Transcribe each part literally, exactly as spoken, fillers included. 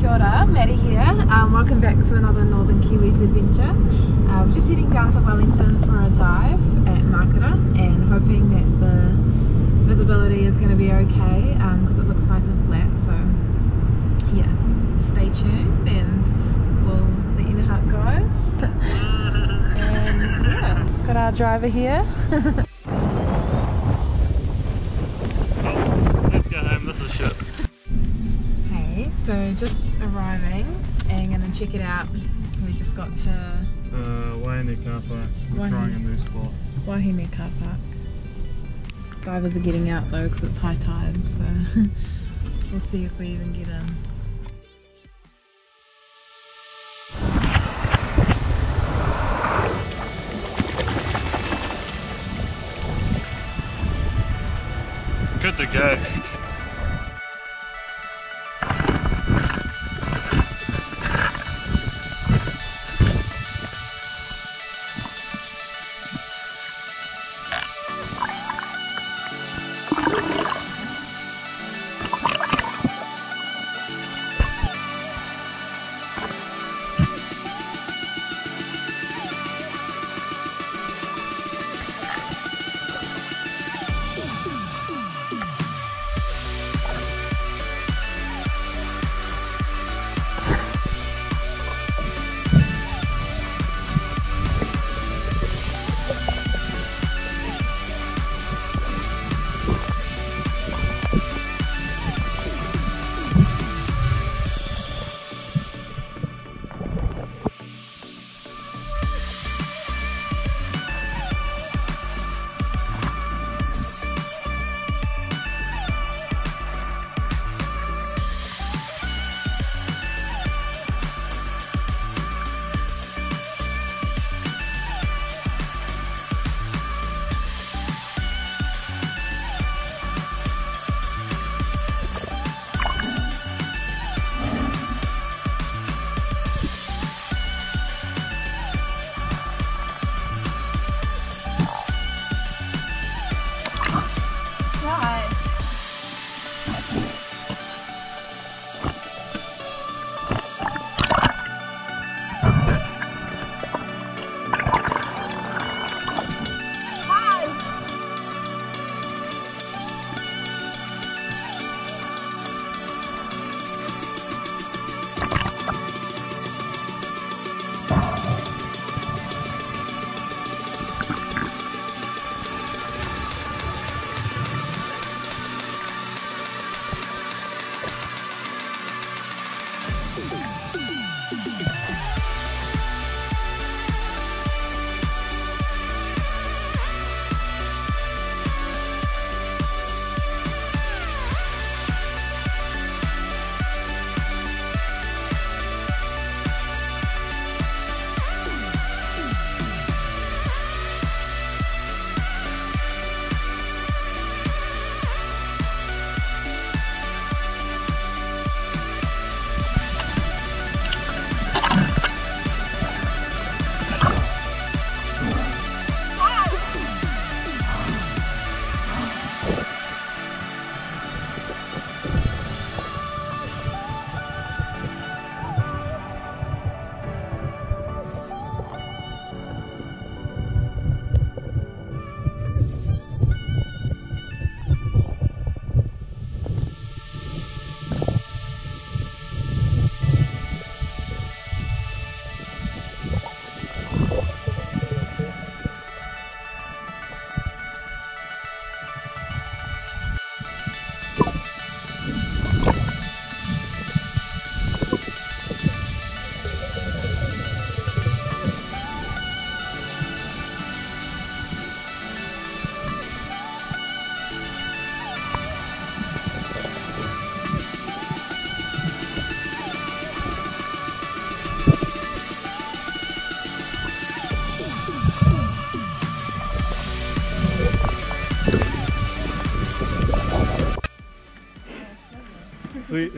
Kia ora, Maddie here. Um, welcome back to another Northern Kiwis adventure. Uh, we're just heading down to Wellington for a dive at Makara and hoping that the visibility is going to be okay because um, it looks nice and flat. So yeah, stay tuned and we'll let you know how it goes. And yeah, got our driver here. Cool. Let's go home, this is shit. So just arriving and gonna check it out. We just got to uh, Wahine Car Park. We're Wahine. trying a new spot. Wahine Car Park. Divers are getting out though because it's high tide, so we'll see if we even get in. Good to go.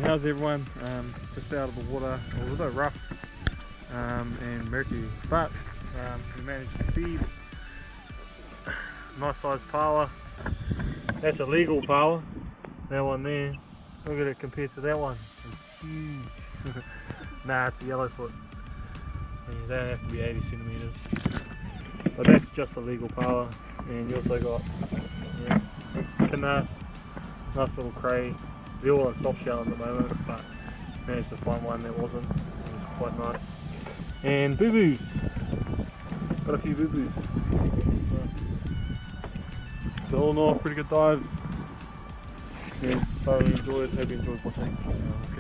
How's everyone? Um, just out of the water, a little bit rough um, and murky, but um, we managed to feed nice sized paua. That's a legal paua, that one there. Look at it compared to that one, it's huge. Nah, it's a yellowfoot. And they have to be eighty centimetres. But that's just the legal paua. And you also got, yeah, canna, nice little cray. They're all on soft shell at the moment, but managed to find one that wasn't. It was quite nice. And boo boos. Got a few boo boos. So all in all, pretty good dive. Yeah, thoroughly enjoyed. Hope you enjoyed watching.